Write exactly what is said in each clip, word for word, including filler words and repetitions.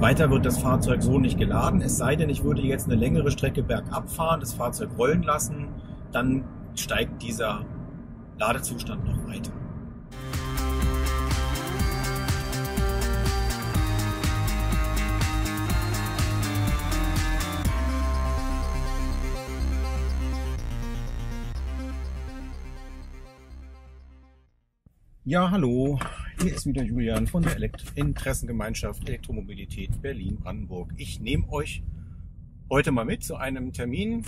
Weiter wird das Fahrzeug so nicht geladen, es sei denn, ich würde jetzt eine längere Strecke bergab fahren, das Fahrzeug rollen lassen, dann steigt dieser Ladezustand noch weiter. Ja, hallo, hier ist wieder Julian von der Elekt- Interessengemeinschaft Elektromobilität Berlin-Brandenburg. Ich nehme euch heute mal mit zu einem Termin.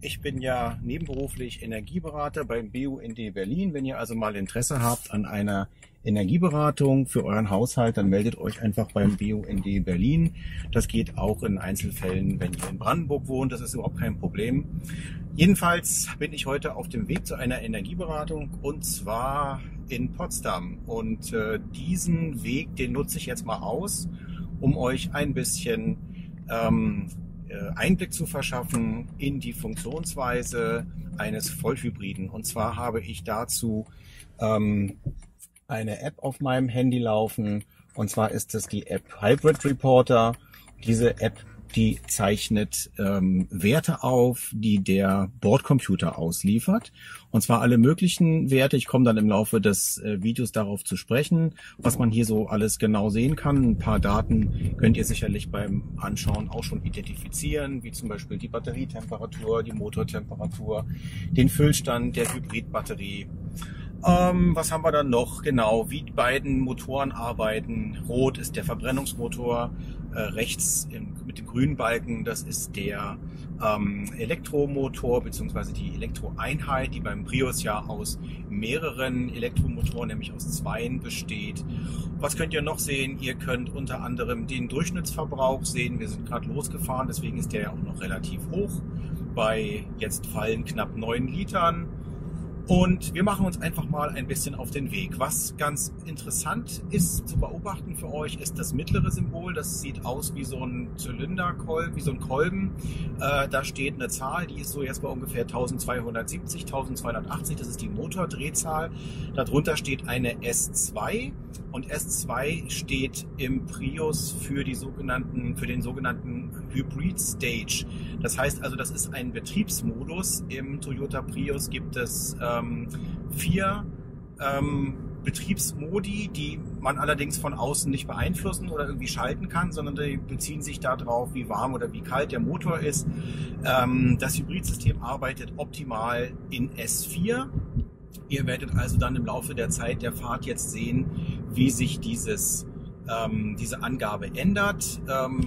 Ich bin ja nebenberuflich Energieberater beim B U N D Berlin. Wenn ihr also mal Interesse habt an einer Energieberatung für euren Haushalt, dann meldet euch einfach beim B U N D Berlin. Das geht auch in Einzelfällen, wenn ihr in Brandenburg wohnt. Das ist überhaupt kein Problem. Jedenfalls bin ich heute auf dem Weg zu einer Energieberatung und zwar in Potsdam. Und äh, diesen Weg, den nutze ich jetzt mal aus, um euch ein bisschen ähm, Einblick zu verschaffen in die Funktionsweise eines Vollhybriden. Und zwar habe ich dazu ähm, eine App auf meinem Handy laufen. Und zwar ist es die App Hybrid Reporter. Diese App, die zeichnet ähm, Werte auf, die der Bordcomputer ausliefert. Und zwar alle möglichen Werte. Ich komme dann im Laufe des äh, Videos darauf zu sprechen, was man hier so alles genau sehen kann. Ein paar Daten könnt ihr sicherlich beim Anschauen auch schon identifizieren, wie zum Beispiel die Batterietemperatur, die Motortemperatur, den Füllstand der Hybridbatterie. Ähm, was haben wir dann noch? Genau, wie die beiden Motoren arbeiten. Rot ist der Verbrennungsmotor, äh, rechts im, mit dem grünen Balken, das ist der ähm, Elektromotor bzw. die Elektroeinheit, die beim Prius ja aus mehreren Elektromotoren, nämlich aus zweien, besteht. Was könnt ihr noch sehen? Ihr könnt unter anderem den Durchschnittsverbrauch sehen. Wir sind gerade losgefahren, deswegen ist der ja auch noch relativ hoch. Bei jetzt fallen knapp neun Litern. Und wir machen uns einfach mal ein bisschen auf den Weg. Was ganz interessant ist zu beobachten für euch, ist das mittlere Symbol. Das sieht aus wie so ein Zylinderkolben, wie so ein Kolben. Äh, da steht eine Zahl, die ist so jetzt bei ungefähr zwölfhundertsiebzig, zwölfhundertachtzig. Das ist die Motordrehzahl. Darunter steht eine S zwei. Und S zwei steht im Prius für die sogenannten, für den sogenannten Hybrid Stage. Das heißt also, das ist ein Betriebsmodus. Im Toyota Prius gibt es ähm, vier ähm, Betriebsmodi, die man allerdings von außen nicht beeinflussen oder irgendwie schalten kann, sondern die beziehen sich darauf, wie warm oder wie kalt der Motor ist. Ähm, das Hybridsystem arbeitet optimal in S vier. Ihr werdet also dann im Laufe der Zeit der Fahrt jetzt sehen, wie sich dieses, ähm, diese Angabe ändert. Ähm,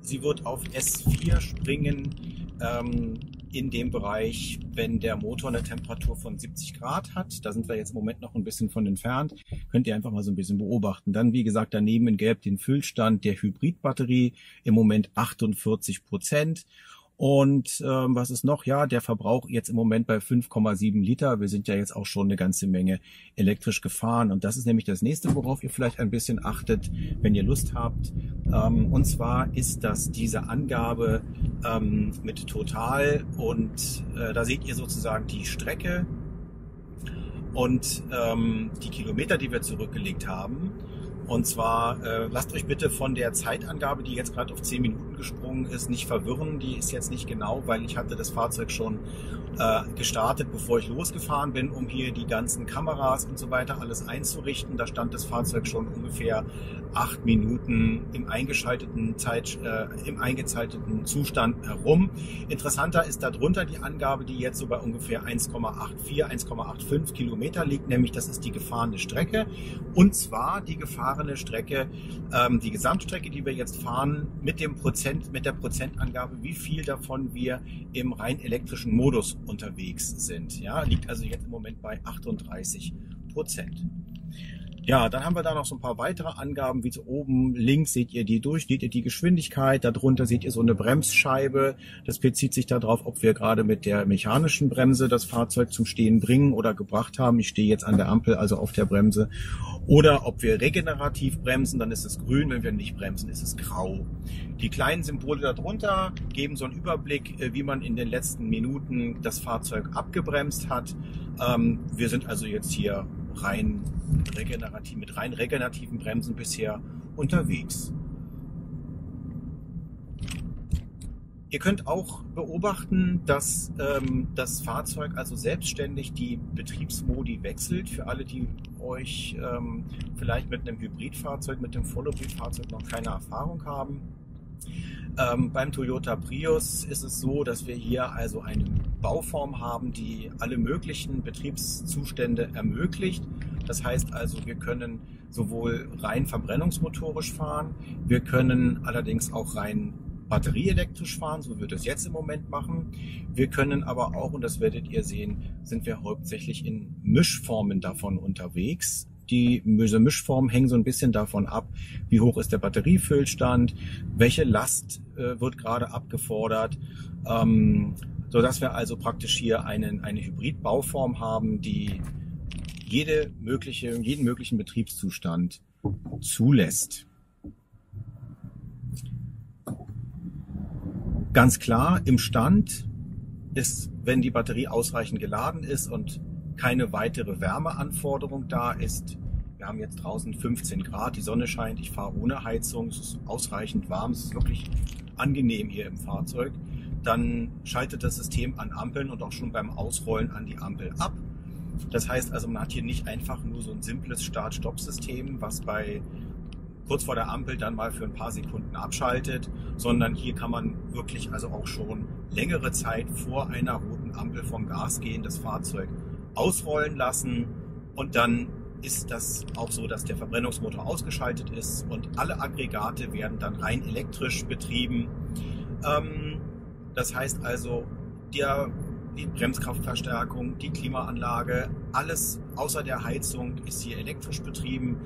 sie wird auf S vier springen ähm, in dem Bereich, wenn der Motor eine Temperatur von siebzig Grad hat. Da sind wir jetzt im Moment noch ein bisschen von entfernt. Könnt ihr einfach mal so ein bisschen beobachten. Dann, wie gesagt, daneben in Gelb den Füllstand der Hybridbatterie, im Moment achtundvierzig Prozent. Und ähm, was ist noch? Ja, der Verbrauch jetzt im Moment bei fünf Komma sieben Liter. Wir sind ja jetzt auch schon eine ganze Menge elektrisch gefahren. Und das ist nämlich das Nächste, worauf ihr vielleicht ein bisschen achtet, wenn ihr Lust habt. Ähm, und zwar ist das diese Angabe ähm, mit Total. Und äh, da seht ihr sozusagen die Strecke und ähm, die Kilometer, die wir zurückgelegt haben. Und zwar äh, lasst euch bitte von der Zeitangabe, die jetzt gerade auf zehn Minuten gesprungen ist, nicht verwirren. Die ist jetzt nicht genau, weil ich hatte das Fahrzeug schon äh, gestartet, bevor ich losgefahren bin, um hier die ganzen Kameras und so weiter alles einzurichten. Da stand das Fahrzeug schon ungefähr acht Minuten im eingeschalteten Zeit, äh, im eingeschalteten Zustand herum. Interessanter ist darunter die Angabe, die jetzt so bei ungefähr eins Komma vierundachtzig, eins Komma fünfundachtzig Kilometer liegt, nämlich das ist die gefahrene Strecke. Und zwar die gefahrene Strecke, ähm, die Gesamtstrecke, die wir jetzt fahren, mit dem Prozent, mit der Prozentangabe, wie viel davon wir im rein elektrischen Modus unterwegs sind. Ja, liegt also jetzt im Moment bei achtunddreißig Prozent. Ja, dann haben wir da noch so ein paar weitere Angaben, wie zu oben links seht ihr die durch, seht ihr die Geschwindigkeit, darunter seht ihr so eine Bremsscheibe. Das bezieht sich darauf, ob wir gerade mit der mechanischen Bremse das Fahrzeug zum Stehen bringen oder gebracht haben. Ich stehe jetzt an der Ampel, also auf der Bremse. Oder ob wir regenerativ bremsen, dann ist es grün, wenn wir nicht bremsen, ist es grau. Die kleinen Symbole darunter geben so einen Überblick, wie man in den letzten Minuten das Fahrzeug abgebremst hat. Wir sind also jetzt hier rein regenerativ, mit rein regenerativen Bremsen bisher unterwegs. Ihr könnt auch beobachten, dass ähm, das Fahrzeug also selbstständig die Betriebsmodi wechselt. Für alle, die euch ähm, vielleicht mit einem Hybridfahrzeug, mit dem Vollhybridfahrzeug noch keine Erfahrung haben. Ähm, beim Toyota Prius ist es so, dass wir hier also eine Bauform haben, die alle möglichen Betriebszustände ermöglicht. Das heißt also, wir können sowohl rein verbrennungsmotorisch fahren, wir können allerdings auch rein batterieelektrisch fahren, so wird es jetzt im Moment machen. Wir können aber auch, und das werdet ihr sehen, sind wir hauptsächlich in Mischformen davon unterwegs. Die Mischformen hängen so ein bisschen davon ab, wie hoch ist der Batteriefüllstand, welche Last äh, wird gerade abgefordert, ähm, sodass wir also praktisch hier einen, eine Hybrid-Bauform haben, die jede mögliche, jeden möglichen Betriebszustand zulässt. Ganz klar, im Stand ist, wenn die Batterie ausreichend geladen ist und keine weitere Wärmeanforderung da ist. Wir haben jetzt draußen fünfzehn Grad, die Sonne scheint, ich fahre ohne Heizung, es ist ausreichend warm, es ist wirklich angenehm hier im Fahrzeug. Dann schaltet das System an Ampeln und auch schon beim Ausrollen an die Ampel ab. Das heißt also, man hat hier nicht einfach nur so ein simples Start-Stopp-System, was bei kurz vor der Ampel dann mal für ein paar Sekunden abschaltet, sondern hier kann man wirklich also auch schon längere Zeit vor einer roten Ampel vom Gas gehen, das Fahrzeug ausrollen lassen, und dann ist das auch so, dass der Verbrennungsmotor ausgeschaltet ist und alle Aggregate werden dann rein elektrisch betrieben. Das heißt also, der die Bremskraftverstärkung, die Klimaanlage, alles außer der Heizung ist hier elektrisch betrieben.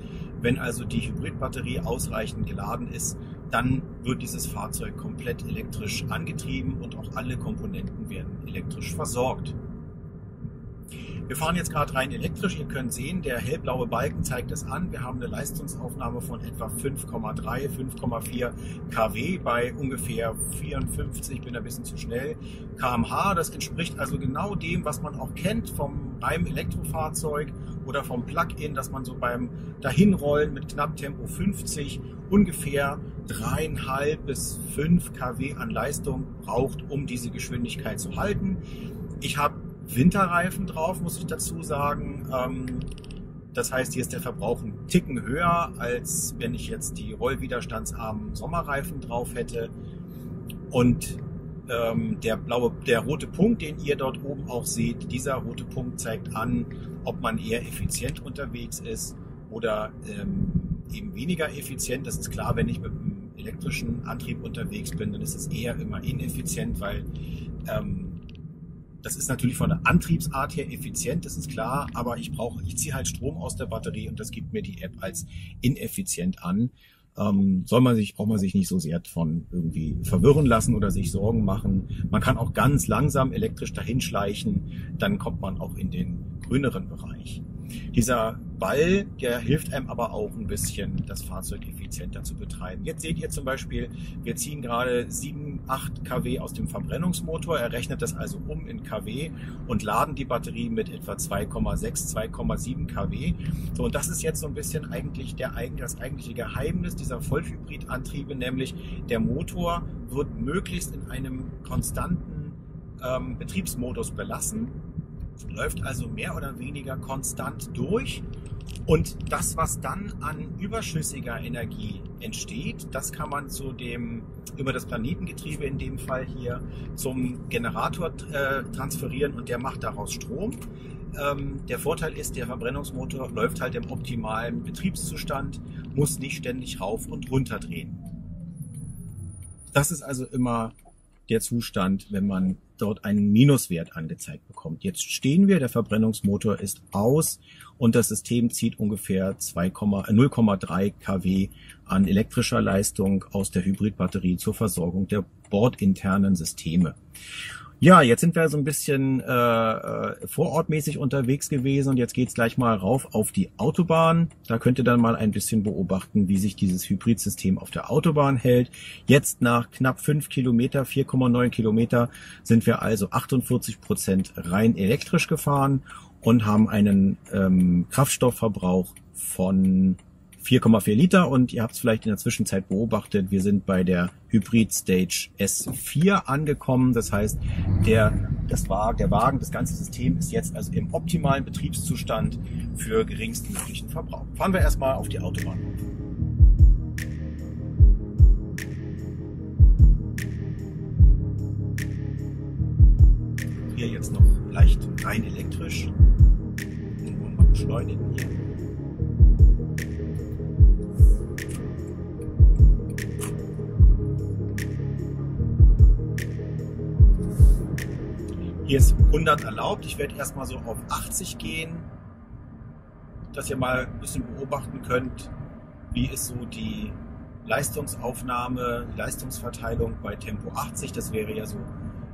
Wenn also die Hybridbatterie ausreichend geladen ist, dann wird dieses Fahrzeug komplett elektrisch angetrieben und auch alle Komponenten werden elektrisch versorgt. Wir fahren jetzt gerade rein elektrisch. Ihr könnt sehen, der hellblaue Balken zeigt es an. Wir haben eine Leistungsaufnahme von etwa fünf Komma drei, fünf Komma vier Kilowatt bei ungefähr vierundfünfzig, ich bin ein bisschen zu schnell, Kilometer pro Stunde. Das entspricht also genau dem, was man auch kennt vom reinen Elektrofahrzeug oder vom Plug-in, dass man so beim Dahinrollen mit knapp Tempo fünfzig ungefähr drei Komma fünf bis fünf Kilowatt an Leistung braucht, um diese Geschwindigkeit zu halten. Ich habe Winterreifen drauf, muss ich dazu sagen. Das heißt, hier ist der Verbrauch einen Ticken höher, als wenn ich jetzt die rollwiderstandsarmen Sommerreifen drauf hätte. Und der blaue, der rote Punkt, den ihr dort oben auch seht, dieser rote Punkt zeigt an, ob man eher effizient unterwegs ist oder eben weniger effizient. Das ist klar, wenn ich mit einem elektrischen Antrieb unterwegs bin, dann ist es eher immer ineffizient, weil das ist natürlich von der Antriebsart her effizient, das ist klar, aber ich brauche, ich ziehe halt Strom aus der Batterie und das gibt mir die App als ineffizient an. Ähm, soll man sich, braucht man sich nicht so sehr von irgendwie verwirren lassen oder sich Sorgen machen. Man kann auch ganz langsam elektrisch dahinschleichen, dann kommt man auch in den grüneren Bereich. Dieser Ball, der hilft einem aber auch ein bisschen, das Fahrzeug effizienter zu betreiben. Jetzt seht ihr zum Beispiel, wir ziehen gerade sieben, acht Kilowatt aus dem Verbrennungsmotor, er rechnet das also um in Kilowatt und laden die Batterie mit etwa zwei Komma sechs, zwei Komma sieben Kilowatt. So, und das ist jetzt so ein bisschen eigentlich der, das eigentliche Geheimnis dieser Vollhybridantriebe, nämlich der Motor wird möglichst in einem konstanten ähm, Betriebsmodus belassen, läuft also mehr oder weniger konstant durch, und das, was dann an überschüssiger Energie entsteht, das kann man zu dem, über das Planetengetriebe in dem Fall hier, zum Generator äh, transferieren und der macht daraus Strom. Ähm, der Vorteil ist, der Verbrennungsmotor läuft halt im optimalen Betriebszustand, muss nicht ständig rauf und runter drehen. Das ist also immer der Zustand, wenn man dort einen Minuswert angezeigt bekommt. Jetzt stehen wir, der Verbrennungsmotor ist aus und das System zieht ungefähr null Komma drei Kilowatt an elektrischer Leistung aus der Hybridbatterie zur Versorgung der bordinternen Systeme. Ja, jetzt sind wir so ein bisschen äh, vorortmäßig unterwegs gewesen und jetzt geht's gleich mal rauf auf die Autobahn. Da könnt ihr dann mal ein bisschen beobachten, wie sich dieses Hybridsystem auf der Autobahn hält. Jetzt nach knapp fünf Kilometer, vier Komma neun Kilometer, sind wir also achtundvierzig Prozent rein elektrisch gefahren und haben einen ähm, Kraftstoffverbrauch von vier Komma vier Liter und ihr habt es vielleicht in der Zwischenzeit beobachtet, wir sind bei der Hybrid Stage S vier angekommen. Das heißt, der, das war, der Wagen, das ganze System ist jetzt also im optimalen Betriebszustand für geringstmöglichen Verbrauch. Fahren wir erstmal auf die Autobahn. Hier jetzt noch leicht rein elektrisch. Und mal beschleunigen hier. Hier ist hundert erlaubt. Ich werde erstmal so auf achtzig gehen, dass ihr mal ein bisschen beobachten könnt, wie ist so die Leistungsaufnahme, die Leistungsverteilung bei Tempo achtzig. Das wäre ja so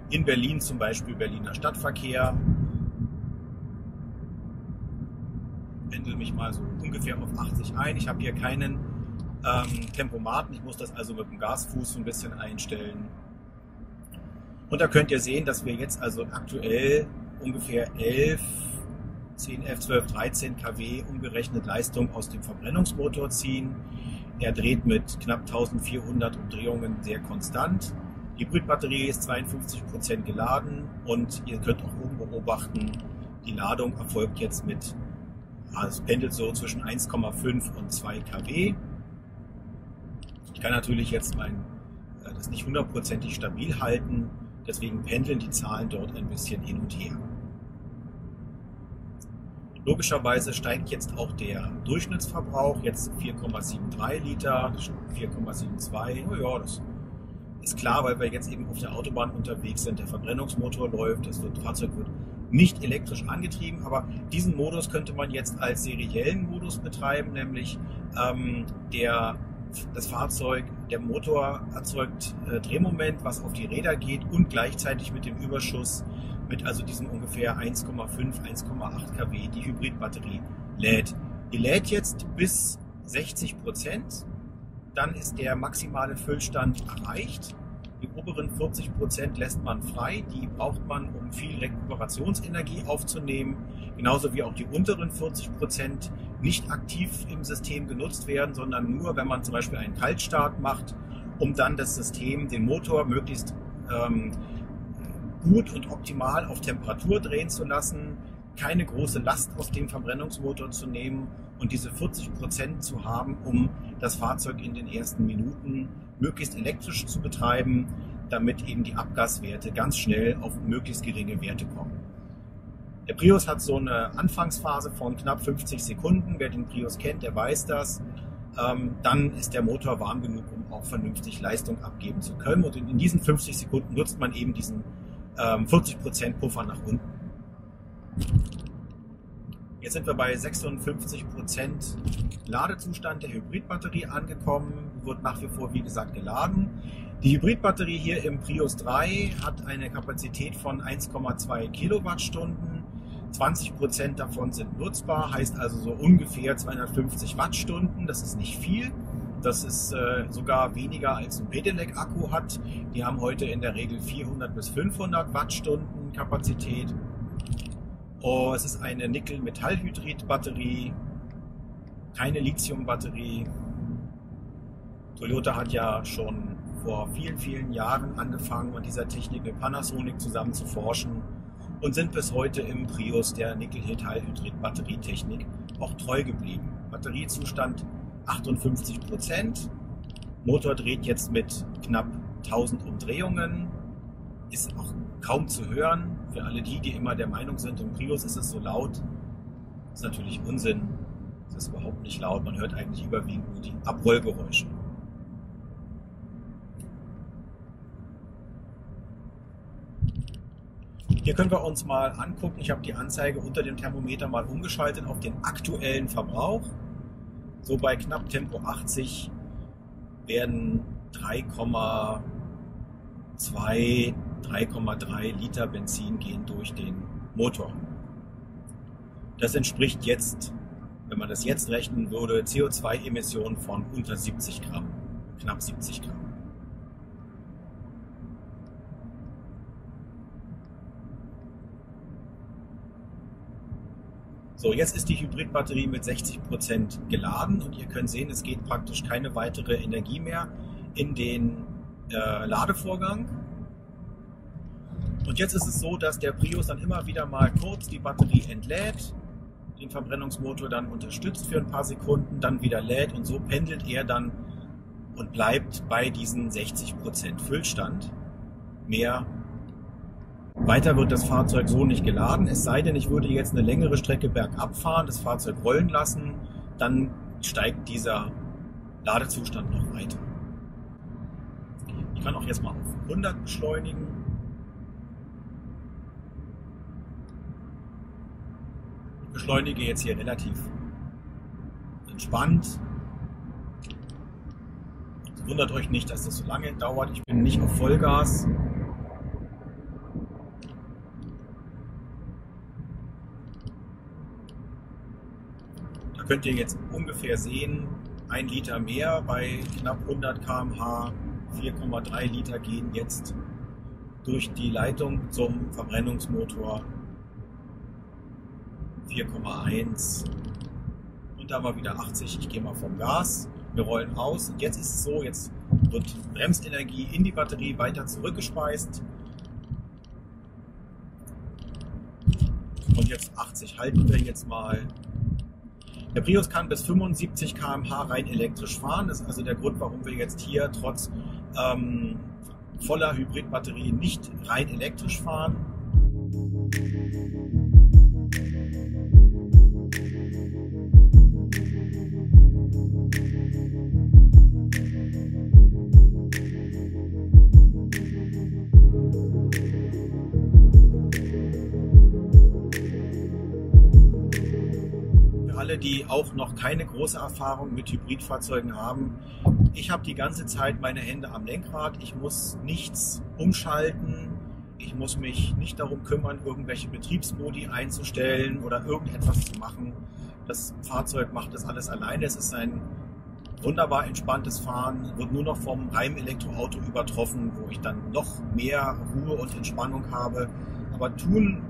in Berlin zum Beispiel Berliner Stadtverkehr. Pendel mich mal so ungefähr auf achtzig ein. Ich habe hier keinen ähm, Tempomaten. Ich muss das also mit dem Gasfuß so ein bisschen einstellen. Und da könnt ihr sehen, dass wir jetzt also aktuell ungefähr elf, zehn, elf, zwölf, dreizehn Kilowatt umgerechnet Leistung aus dem Verbrennungsmotor ziehen. Er dreht mit knapp eintausendvierhundert Umdrehungen sehr konstant. Die Hybridbatterie ist zweiundfünfzig Prozent geladen und ihr könnt auch oben beobachten, die Ladung erfolgt jetzt mit, also es pendelt so zwischen eins Komma fünf und zwei Kilowatt. Ich kann natürlich jetzt mein, das nicht hundertprozentig stabil halten. Deswegen pendeln die Zahlen dort ein bisschen hin und her. Logischerweise steigt jetzt auch der Durchschnittsverbrauch, jetzt vier Komma sieben drei Liter, vier Komma sieben zwei. Naja, das ist klar, weil wir jetzt eben auf der Autobahn unterwegs sind. Der Verbrennungsmotor läuft, das Fahrzeug wird nicht elektrisch angetrieben, aber diesen Modus könnte man jetzt als seriellen Modus betreiben, nämlich ähm, der das Fahrzeug, der Motor erzeugt äh, Drehmoment, was auf die Räder geht und gleichzeitig mit dem Überschuss, mit also diesem ungefähr eins Komma fünf, eins Komma acht Kilowatt die Hybridbatterie lädt. Die lädt jetzt bis sechzig Prozent, dann ist der maximale Füllstand erreicht. Die oberen vierzig Prozent lässt man frei, die braucht man, um viel Rekuperationsenergie aufzunehmen, genauso wie auch die unteren vierzig Prozent nicht aktiv im System genutzt werden, sondern nur, wenn man zum Beispiel einen Kaltstart macht, um dann das System, den Motor möglichst ähm, gut und optimal auf Temperatur drehen zu lassen, keine große Last aus dem Verbrennungsmotor zu nehmen und diese vierzig Prozent zu haben, um das Fahrzeug in den ersten Minuten möglichst elektrisch zu betreiben, damit eben die Abgaswerte ganz schnell auf möglichst geringe Werte kommen. Der Prius hat so eine Anfangsphase von knapp fünfzig Sekunden. Wer den Prius kennt, der weiß das. Ähm, dann ist der Motor warm genug, um auch vernünftig Leistung abgeben zu können. Und in diesen fünfzig Sekunden nutzt man eben diesen ähm, vierzig Prozent Puffer nach unten. Jetzt sind wir bei sechsundfünfzig Prozent Ladezustand der Hybridbatterie angekommen. Wird nach wie vor, wie gesagt, geladen. Die Hybridbatterie hier im Prius drei hat eine Kapazität von eins Komma zwei Kilowattstunden. zwanzig Prozent davon sind nutzbar, heißt also so ungefähr zweihundertfünfzig Wattstunden. Das ist nicht viel. Das ist äh, sogar weniger als ein Pedelec-Akku hat. Die haben heute in der Regel vierhundert bis fünfhundert Wattstunden Kapazität. Oh, es ist eine Nickel-Metallhydrid-Batterie, keine Lithium-Batterie. Toyota hat ja schon vor vielen, vielen Jahren angefangen, an dieser Technik mit Panasonic zusammen zu forschen und sind bis heute im Prius der Nickel-Metallhydrid-Batterietechnik auch treu geblieben. Batteriezustand achtundfünfzig Prozent, Motor dreht jetzt mit knapp eintausend Umdrehungen, ist auch kaum zu hören. Für alle die, die immer der Meinung sind, im Prius ist es so laut, ist natürlich Unsinn. Es ist überhaupt nicht laut, man hört eigentlich überwiegend nur die Abrollgeräusche. Hier können wir uns mal angucken, ich habe die Anzeige unter dem Thermometer mal umgeschaltet auf den aktuellen Verbrauch. So bei knapp Tempo achtzig werden drei Komma zwei, drei Komma drei Liter Benzin gehen durch den Motor. Das entspricht jetzt, wenn man das jetzt rechnen würde, C O zwei Emissionen von unter siebzig Gramm, knapp siebzig Gramm. So, jetzt ist die Hybridbatterie mit sechzig Prozent geladen und ihr könnt sehen, es geht praktisch keine weitere Energie mehr in den äh, Ladevorgang. Und jetzt ist es so, dass der Prius dann immer wieder mal kurz die Batterie entlädt, den Verbrennungsmotor dann unterstützt für ein paar Sekunden, dann wieder lädt und so pendelt er dann und bleibt bei diesen sechzig Prozent Füllstand. Mehr weiter wird das Fahrzeug so nicht geladen, es sei denn, ich würde jetzt eine längere Strecke bergab fahren, das Fahrzeug rollen lassen, dann steigt dieser Ladezustand noch weiter. Ich kann auch jetzt mal auf hundert beschleunigen. Ich beschleunige jetzt hier relativ entspannt. Also wundert euch nicht, dass das so lange dauert, ich bin nicht auf Vollgas. Könnt ihr jetzt ungefähr sehen, ein Liter mehr bei knapp hundert Kilometer pro Stunde, vier Komma drei Liter gehen jetzt durch die Leitung zum Verbrennungsmotor, vier Komma eins und da war wieder achtzig, ich gehe mal vom Gas, wir rollen aus und jetzt ist es so, jetzt wird Bremsenergie in die Batterie weiter zurückgespeist und jetzt achtzig halten wir jetzt mal. Der Prius kann bis fünfundsiebzig Kilometer pro Stunde rein elektrisch fahren. Das ist also der Grund, warum wir jetzt hier trotz ähm, voller Hybridbatterie nicht rein elektrisch fahren. Die auch noch keine große Erfahrung mit Hybridfahrzeugen haben. Ich habe die ganze Zeit meine Hände am Lenkrad, ich muss nichts umschalten, ich muss mich nicht darum kümmern, irgendwelche Betriebsmodi einzustellen oder irgendetwas zu machen. Das Fahrzeug macht das alles alleine, es ist ein wunderbar entspanntes Fahren, wird nur noch vom reinen Elektroauto übertroffen, wo ich dann noch mehr Ruhe und Entspannung habe. Aber tun,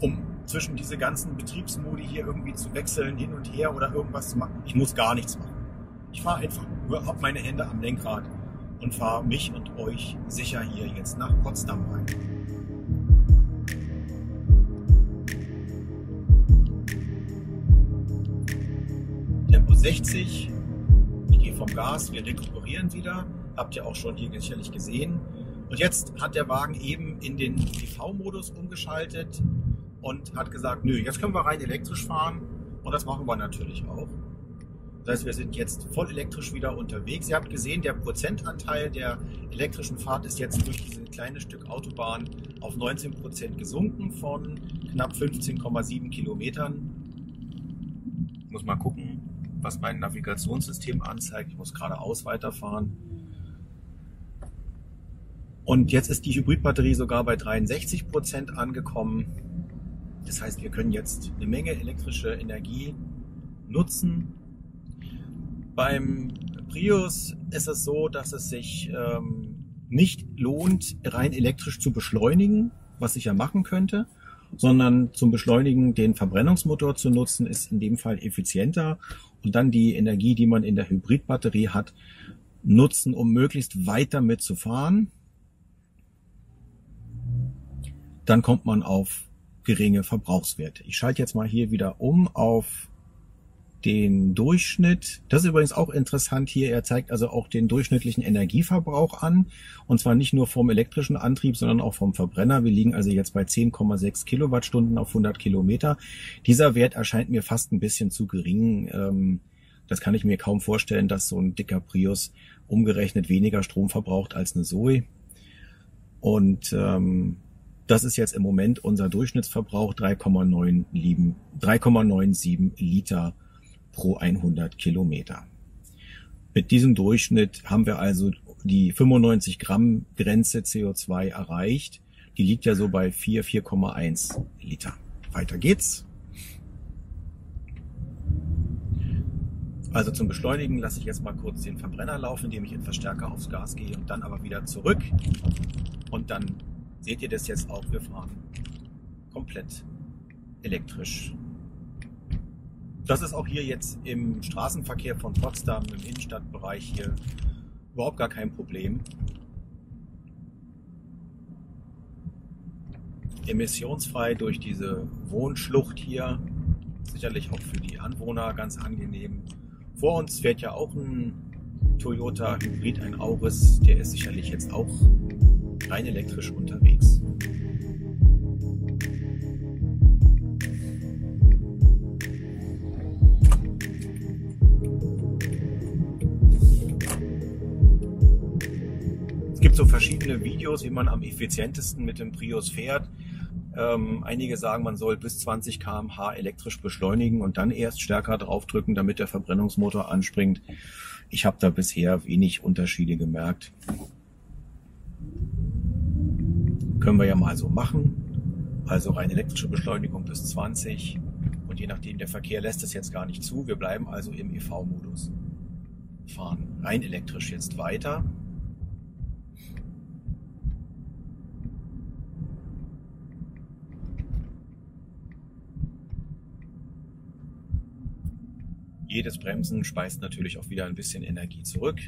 um zwischen diese ganzen Betriebsmodi hier irgendwie zu wechseln, hin und her oder irgendwas zu machen. Ich muss gar nichts machen. Ich fahre einfach nur auf meine Hände am Lenkrad und fahre mich und euch sicher hier jetzt nach Potsdam rein. Tempo sechzig, ich gehe vom Gas, wir rekuperieren wieder, habt ihr auch schon hier sicherlich gesehen. Und jetzt hat der Wagen eben in den T V-Modus umgeschaltet und hat gesagt, nö, jetzt können wir rein elektrisch fahren und das machen wir natürlich auch. Das heißt, wir sind jetzt voll elektrisch wieder unterwegs. Ihr habt gesehen, der Prozentanteil der elektrischen Fahrt ist jetzt durch dieses kleine Stück Autobahn auf neunzehn Prozent gesunken von knapp fünfzehn Komma sieben Kilometern. Ich muss mal gucken, was mein Navigationssystem anzeigt. Ich muss geradeaus weiterfahren. Und jetzt ist die Hybridbatterie sogar bei dreiundsechzig Prozent angekommen. Das heißt, wir können jetzt eine Menge elektrische Energie nutzen. Beim Prius ist es so, dass es sich ähm, nicht lohnt, rein elektrisch zu beschleunigen, was ich ja machen könnte, sondern zum Beschleunigen den Verbrennungsmotor zu nutzen, ist in dem Fall effizienter und dann die Energie, die man in der Hybridbatterie hat, nutzen, um möglichst weit damit zu fahren. Dann kommt man auf geringe Verbrauchswerte. Ich schalte jetzt mal hier wieder um auf den Durchschnitt. Das ist übrigens auch interessant hier. Er zeigt also auch den durchschnittlichen Energieverbrauch an. Und zwar nicht nur vom elektrischen Antrieb, sondern auch vom Verbrenner. Wir liegen also jetzt bei zehn Komma sechs Kilowattstunden auf hundert Kilometer. Dieser Wert erscheint mir fast ein bisschen zu gering. Das kann ich mir kaum vorstellen, dass so ein dicker Prius umgerechnet weniger Strom verbraucht als eine Zoe. Und das ist jetzt im Moment unser Durchschnittsverbrauch, drei Komma neunundneunzig Liter pro hundert Kilometer. Mit diesem Durchschnitt haben wir also die fünfundneunzig Gramm Grenze C O zwei erreicht. Die liegt ja so bei vier, vier Komma eins Liter. Weiter geht's. Also zum Beschleunigen lasse ich jetzt mal kurz den Verbrenner laufen, indem ich in Verstärker aufs Gas gehe und dann aber wieder zurück und dann seht ihr das jetzt auch, wir fahren komplett elektrisch Das ist auch hier jetzt im Straßenverkehr von Potsdam, im Innenstadtbereich hier, überhaupt gar kein Problem. Emissionsfrei durch diese Wohnschlucht hier, sicherlich auch für die Anwohner ganz angenehm. Vor uns fährt ja auch ein Toyota Hybrid, ein Auris, der ist sicherlich jetzt auch rein elektrisch unterwegs. Es gibt so verschiedene Videos, wie man am effizientesten mit dem Prius fährt. Ähm, einige sagen, man soll bis zwanzig Kilometer pro Stunde elektrisch beschleunigen und dann erst stärker draufdrücken, damit der Verbrennungsmotor anspringt. Ich habe da bisher wenig Unterschiede gemerkt. Können wir ja mal so machen. Also rein elektrische Beschleunigung bis zwanzig. Und je nachdem, der Verkehr lässt es jetzt gar nicht zu. Wir bleiben also im E V-Modus. Fahren rein elektrisch jetzt weiter. Jedes Bremsen speist natürlich auch wieder ein bisschen Energie zurück.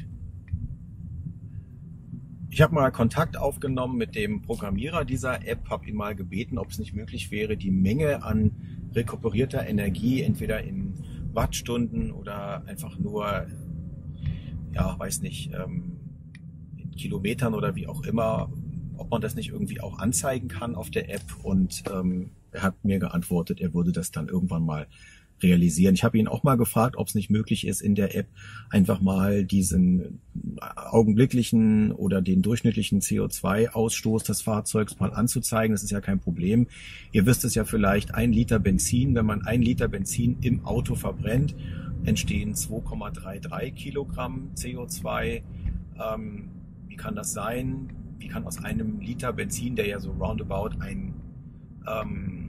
Ich habe mal Kontakt aufgenommen mit dem Programmierer dieser App, habe ihn mal gebeten, ob es nicht möglich wäre, die Menge an rekuperierter Energie entweder in Wattstunden oder einfach nur, ja, weiß nicht, in Kilometern oder wie auch immer, ob man das nicht irgendwie auch anzeigen kann auf der App. Und ähm, er hat mir geantwortet, er würde das dann irgendwann mal realisieren. Ich habe ihn auch mal gefragt, ob es nicht möglich ist, in der App einfach mal diesen augenblicklichen oder den durchschnittlichen C O zwei Ausstoß des Fahrzeugs mal anzuzeigen. Das ist ja kein Problem. Ihr wisst es ja vielleicht, ein Liter Benzin, wenn man ein Liter Benzin im Auto verbrennt, entstehen zwei Komma drei drei Kilogramm C O zwei. Ähm, wie kann das sein? Wie kann aus einem Liter Benzin, der ja so roundabout ein ähm,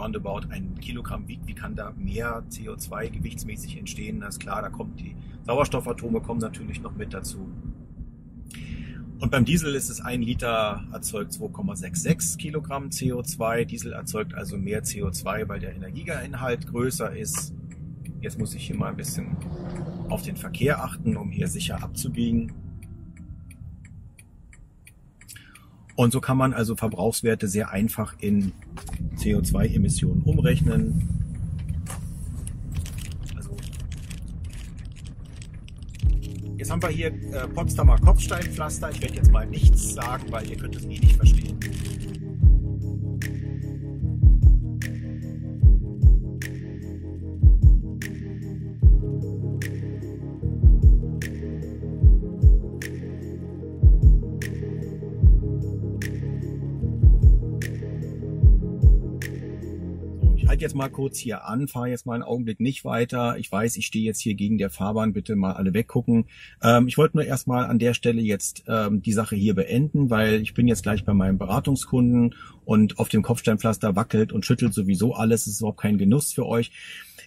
roundabout ein Kilogramm wiegt, wie kann da mehr C O zwei gewichtsmäßig entstehen? Na ist klar, da kommen die Sauerstoffatome kommen natürlich noch mit dazu. Und beim Diesel ist es ein Liter erzeugt zwei Komma sechs sechs Kilogramm C O zwei. Diesel erzeugt also mehr C O zwei, weil der Energiegehalt größer ist. Jetzt muss ich hier mal ein bisschen auf den Verkehr achten, um hier sicher abzubiegen. Und so kann man also Verbrauchswerte sehr einfach in C O zwei Emissionen umrechnen. Also jetzt haben wir hier äh, Potsdamer Kopfsteinpflaster. Ich werde jetzt mal nichts sagen, weil ihr könnt es eh nicht verstehen. Jetzt mal kurz hier an, fahre jetzt mal einen Augenblick nicht weiter. Ich weiß, ich stehe jetzt hier gegen der Fahrbahn, bitte mal alle weggucken. Ähm, ich wollte nur erstmal an der Stelle jetzt ähm, die Sache hier beenden, weil ich bin jetzt gleich bei meinem Beratungskunden und auf dem Kopfsteinpflaster wackelt und schüttelt sowieso alles. Es ist überhaupt kein Genuss für euch.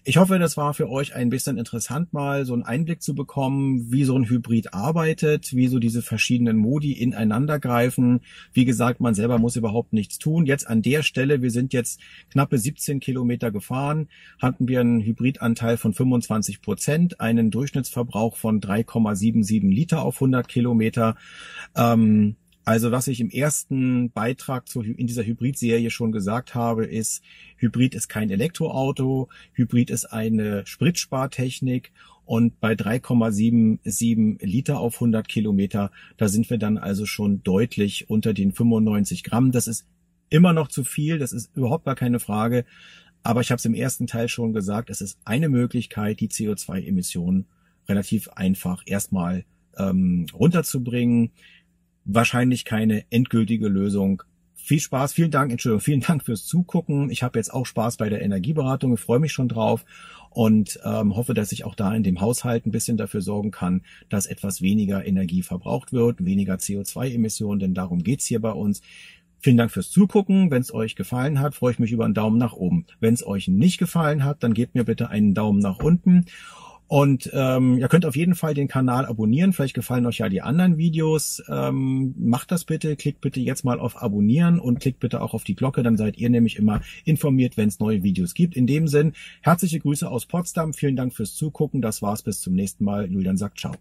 Ich hoffe, das war für euch ein bisschen interessant, mal so einen Einblick zu bekommen, wie so ein Hybrid arbeitet, wie so diese verschiedenen Modi ineinander greifen. Wie gesagt, man selber muss überhaupt nichts tun. Jetzt an der Stelle, wir sind jetzt knappe siebzehn Kilometer gefahren, hatten wir einen Hybridanteil von fünfundzwanzig Prozent, einen Durchschnittsverbrauch von drei Komma sieben sieben Liter auf hundert Kilometer. Ähm, Also was ich im ersten Beitrag zu, in dieser Hybrid-Serie schon gesagt habe, ist, Hybrid ist kein Elektroauto, Hybrid ist eine Spritspartechnik und bei drei Komma sieben sieben Liter auf hundert Kilometer, da sind wir dann also schon deutlich unter den fünfundneunzig Gramm. Das ist immer noch zu viel, das ist überhaupt gar keine Frage, aber ich habe es im ersten Teil schon gesagt, es ist eine Möglichkeit, die C O zwei Emissionen relativ einfach erstmal ähm, runterzubringen. Wahrscheinlich keine endgültige Lösung. Viel Spaß, vielen Dank, Entschuldigung, vielen Dank fürs Zugucken. Ich habe jetzt auch Spaß bei der Energieberatung, ich freue mich schon drauf und ähm, hoffe, dass ich auch da in dem Haushalt ein bisschen dafür sorgen kann, dass etwas weniger Energie verbraucht wird, weniger C O zwei Emissionen, denn darum geht's hier bei uns. Vielen Dank fürs Zugucken. Wenn es euch gefallen hat, freue ich mich über einen Daumen nach oben. Wenn es euch nicht gefallen hat, dann gebt mir bitte einen Daumen nach unten. Und ähm, ihr könnt auf jeden Fall den Kanal abonnieren. Vielleicht gefallen euch ja die anderen Videos. Ähm, macht das bitte. Klickt bitte jetzt mal auf Abonnieren und klickt bitte auch auf die Glocke. Dann seid ihr nämlich immer informiert, wenn es neue Videos gibt. In dem Sinn, herzliche Grüße aus Potsdam. Vielen Dank fürs Zugucken. Das war's. Bis zum nächsten Mal. Julian sagt ciao.